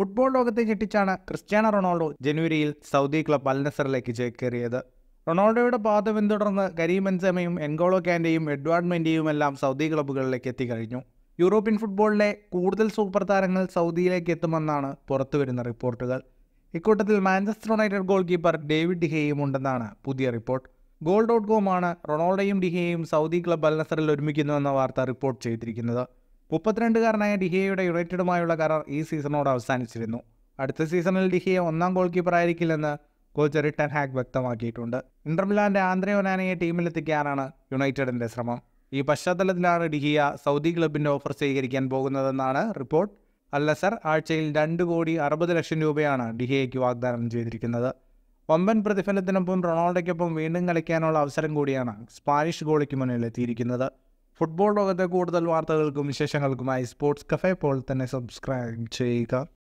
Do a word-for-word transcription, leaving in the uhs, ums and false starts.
Football ലോകത്തെ ഞെട്ടിച്ചാണ് Cristiano Ronaldo ജനുവരിയിൽ സൗദി ക്ലബ് അൽനസറിലേക്ക് ചേക്കേറിയത്. റൊണാൾഡോയുടെ പാത പിന്തുടർന്ന് ഗരി മെൻസയും എൻഗോളോ കാൻ്റെയും എഡ്വാർഡ് മെൻഡിയുമെല്ലാം സൗദി ക്ലബ്ബുകളിലേക്ക് എത്തിക്കഴിഞ്ഞു. യൂറോപ്യൻ ഫുട്ബോളിലെ കൂടുതൽ സൂപ്പർ താരങ്ങൾ സൗദിയിലേക്ക് എത്തുമെന്നാണ് പുറത്തുവരുന്ന റിപ്പോർട്ടുകൾ. ഇക്കൂട്ടത്തിൽ Manchester United goal keeper David ഡിഹയും ഉണ്ടെന്നാണ് പുതിയ റിപ്പോർട്ട്. ഗോൾ ഡോട്ട് കോമാണ് റൊണാൾഡോയും ഡിഹയും സൗദി ക്ലബ് അൽനസറിൽ ഒരുമിക്കുന്നുവെന്ന വാർത്ത റിപ്പോർട്ട് ചെയ്തിരിക്കുന്നത്. മുപ്പത്തിരണ്ടുകാരനായ ഡിഹയുടെ യുണൈറ്റഡുമായുള്ള കരാർ ഈ സീസണോട് അവസാനിച്ചിരുന്നു. അടുത്ത സീസണിൽ ഡിഹയെ ഒന്നാം ഗോൾ കീപ്പറായിരിക്കില്ലെന്ന് കോച്ച് റിട്ടൺ ഹാക്ക് വ്യക്തമാക്കിയിട്ടുണ്ട്. ഇന്റർമിലാൻ്റെ ആന്ദ്രയോ നാനയെ ടീമിലെത്തിക്കാനാണ് യുണൈറ്റഡിൻ്റെ ശ്രമം. ഈ പശ്ചാത്തലത്തിലാണ് ഡിഹിയ സൗദി ക്ലബിൻ്റെ ഓഫർ സ്വീകരിക്കാൻ പോകുന്നതെന്നാണ് റിപ്പോർട്ട്. അല്ലസർ ആഴ്ചയിൽ രണ്ട് കോടി അറുപത് ലക്ഷം രൂപയാണ് ഡിഹയ്ക്ക് വാഗ്ദാനം ചെയ്തിരിക്കുന്നത്. വമ്പൻ പ്രതിഫലത്തിനൊപ്പം റൊണാൾഡോയ്ക്കൊപ്പം വീണ്ടും കളിക്കാനുള്ള അവസരം കൂടിയാണ് സ്പാനിഷ് ഗോളിക്ക് മുന്നിലെത്തിയിരിക്കുന്നത്. ഫുട്ബോൾ ലോകത്തെ കൂടുതൽ വാർത്തകൾക്കും വിശേഷങ്ങൾക്കുമായി സ്പോർട്സ് കഫേ പോൾ തന്നെ സബ്സ്ക്രൈബ് ചെയ്യുക.